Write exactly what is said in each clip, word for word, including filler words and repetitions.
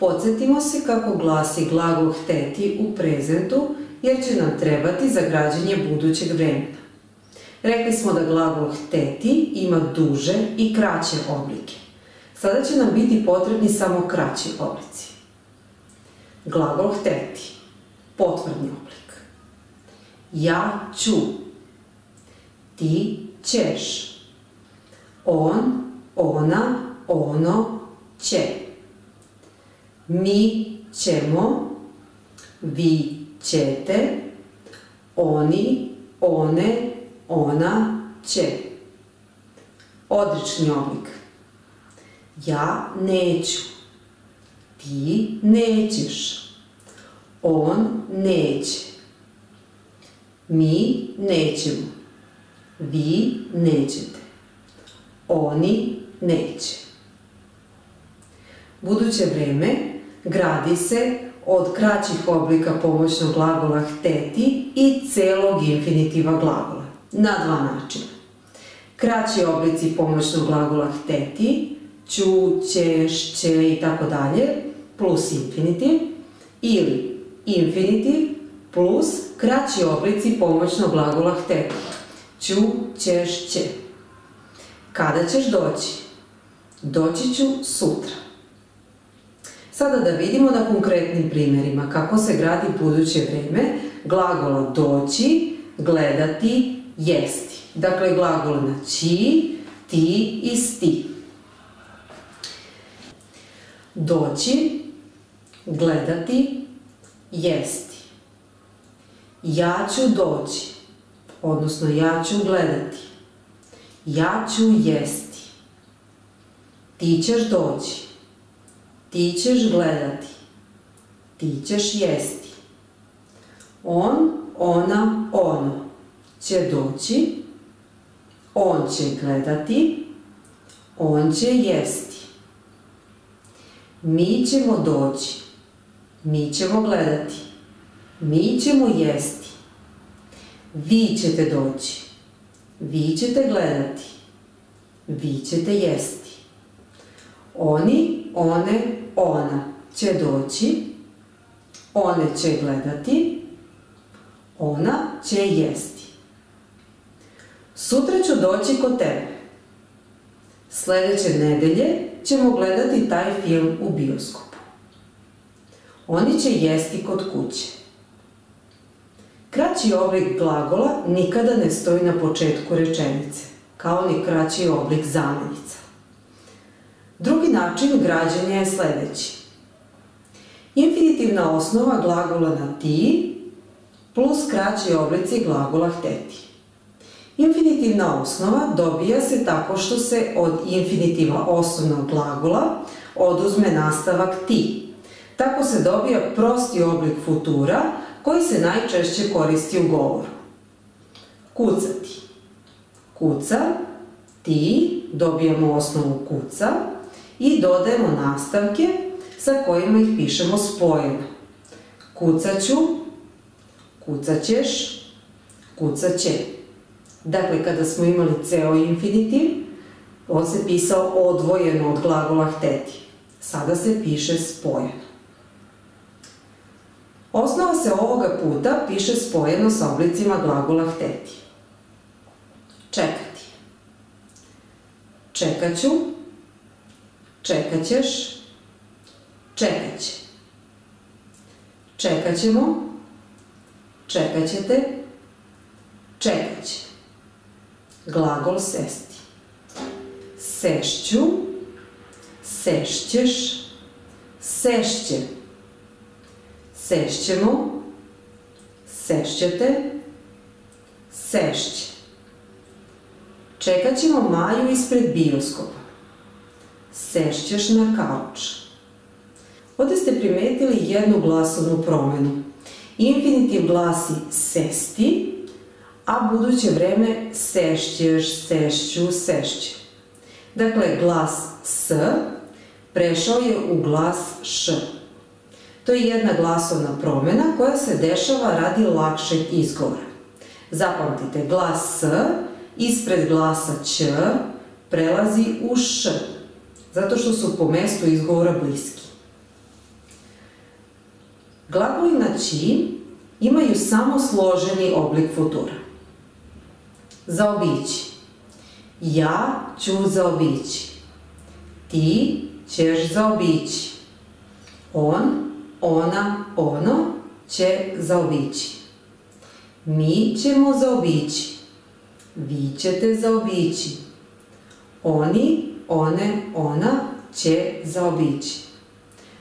Podsjetimo se kako glasi glagol hteti u prezentu jer će nam trebati za građenje budućeg vremena. Rekli smo da glagol hteti ima duže i kraće oblike. Sada će nam biti potrebni samo kraći oblici. Glagol hteti, potvrdni oblik. Ja ću, ti ćeš, on, ona, ono, će. Mi ćemo, vi ćete, oni, one, ona, će. Odrični oblik. Ja neću, ti nećeš, on neće, mi nećemo, vi nećete, oni neće. Buduće vreme gradi se od kraćih oblika pomoćnog glagola hteti i celog infinitiva glagola, na dva načina. Kraći oblici pomoćnog glagola hteti, ću, ćeš, će i tako dalje, plus infinitiv, ili infinitiv plus kraći oblici pomoćnog glagola hteti, ću, ćeš, će. Kada ćeš doći? Doći ću sutra. Sada da vidimo na konkretnim primjerima kako se gradi buduće vrijeme glagola doći, gledati, jesti. Dakle, glagol na ći, ti i sti. Doći, gledati, jesti. Ja ću doći, odnosno ja ću gledati. Ja ću jesti. Ti ćeš doći. Ti ćeš gledati. Ti ćeš jesti. On, ona, ono će doći. On će gledati. On će jesti. Mi ćemo doći. Mi ćemo gledati. Mi ćemo jesti. Vi ćete doći. Vi ćete gledati. Vi ćete jesti. Oni, one, ona će doći. One će gledati. Ona će jesti. Sutra ću doći kod tebe. Sljedeće nedelje ćemo gledati taj film u bioskopu. Oni će jesti kod kuće. Kraći oblik glagola nikada ne stoji na početku rečenice, kao ni kraći oblik zamjenica. Drugi način građenja je sljedeći. Infinitivna osnova glagola na ti plus kraći oblici glagola hteti. Infinitivna osnova dobija se tako što se od infinitiva osnovnog glagola oduzme nastavak ti. Tako se dobija prosti oblik futura koji se najčešće koristi u govoru. Kucati. Kuca, ti, dobijemo osnovu kuca i dodajemo nastavke sa kojima ih pišemo spojeno. Kucat ću, kucat ćeš, kucat će. Dakle, kada smo imali ceo infinitiv, on se pisao odvojeno od glagola hteti. Sada se piše spojeno. Osnova se ovoga puta piše spojeno sa oblicima glagola hteti. Čekati. Čekat ću, čekat ćeš, čekat će. Čekat ćemo, čekat ćete, čekat će. Glagol sesti. Sešću, sešćeš, sešće. Sešćemo, sešćete, sešće. Čekat ćemo Maju ispred bioskopa. Sešćeš na kauč. Ovdje ste primetili jednu glasovnu promjenu. Infinitiv glasi sesti, a buduće vreme sešćeš, sešću, sešće. Dakle, glas s prešao je u glas š. To je jedna glasovna promjena koja se dešava radi lakšeg izgovora. Zapamtite, glas s ispred glasa ć prelazi u š, zato što su po mestu izgovora bliski. Glagoli na či imaju samo složeni oblik futura. Zaobići. Ja ću zaobići. Ti ćeš zaobići. On, ona, ono će zaobići. Mi ćemo zaobići. Vi ćete zaobići. Oni, one, ona će zaobići.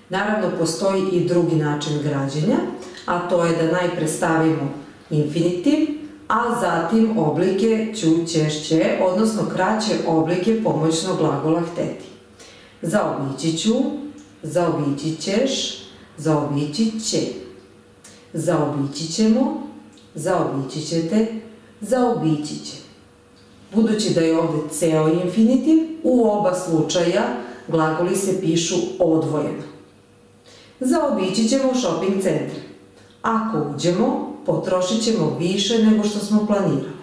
Naravno, postoji i drugi način građenja, a to je da najpre stavimo infinitiv, a zatim oblike ću, ćeš, će, odnosno kraće oblike pomoćnog glagola hteti. Zaobići ću, zaobići ćeš, zaobići će. Zaobići ćemo, zaobići ćete, zaobići će. Budući da je ovdje ceo infinitiv, u oba slučaja glagoli se pišu odvojeno. Zaobići ćemo shopping centar. Ako uđemo, potrošit ćemo više nego što smo planirali.